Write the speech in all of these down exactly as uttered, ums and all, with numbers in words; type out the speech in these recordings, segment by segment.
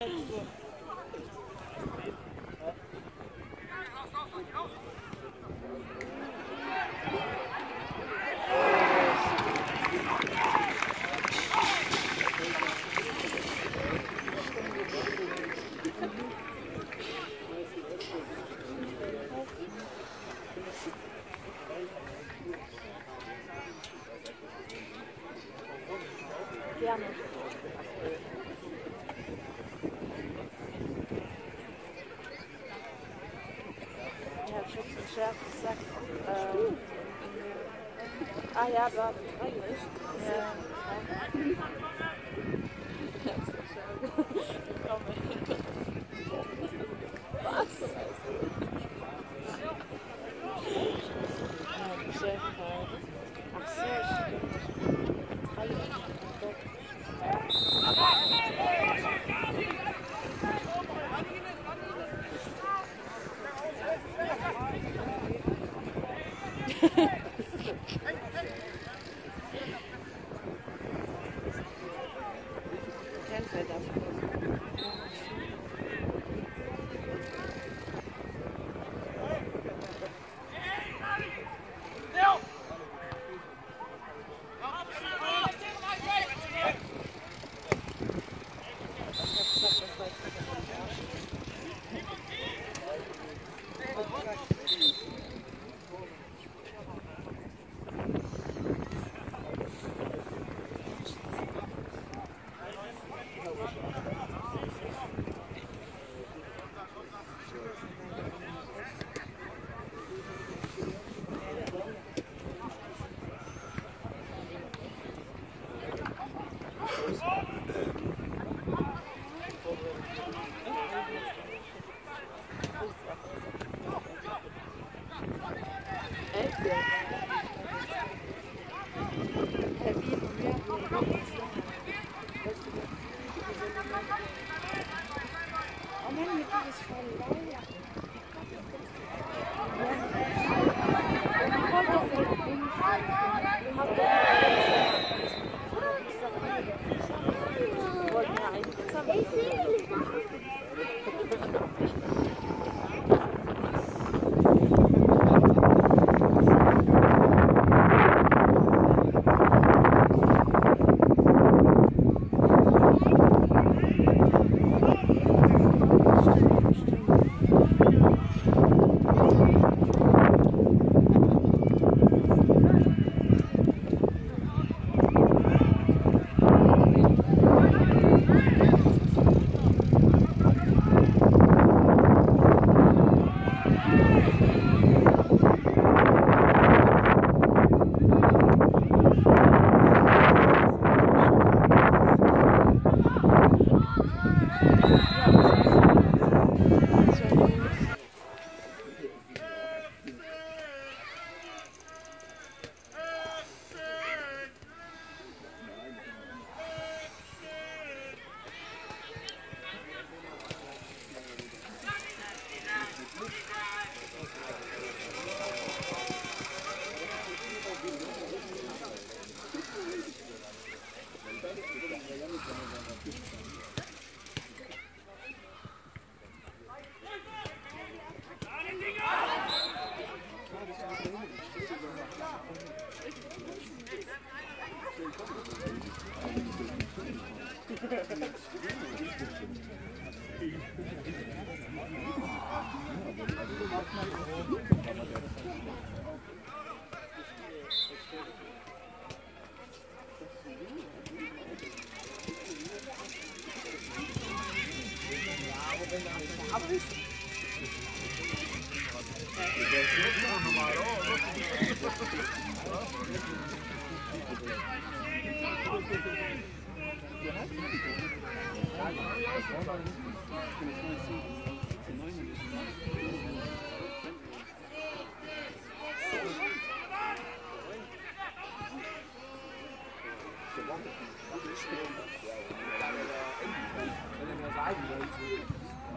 Gerne. Ja, Schutz und Schärfe, Sack. Ähm, ah ja, aber eigentlich. Ja. Was? Ach so, stimmt. Die Liebe ist morgen,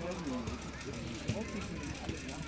die Aufsicht sind alle Nacht.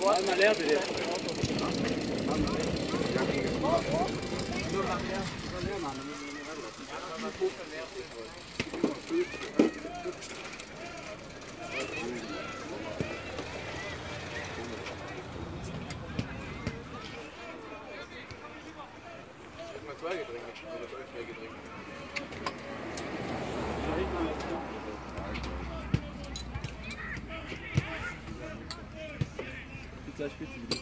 Wat een leerde dit. Spielt sie wieder.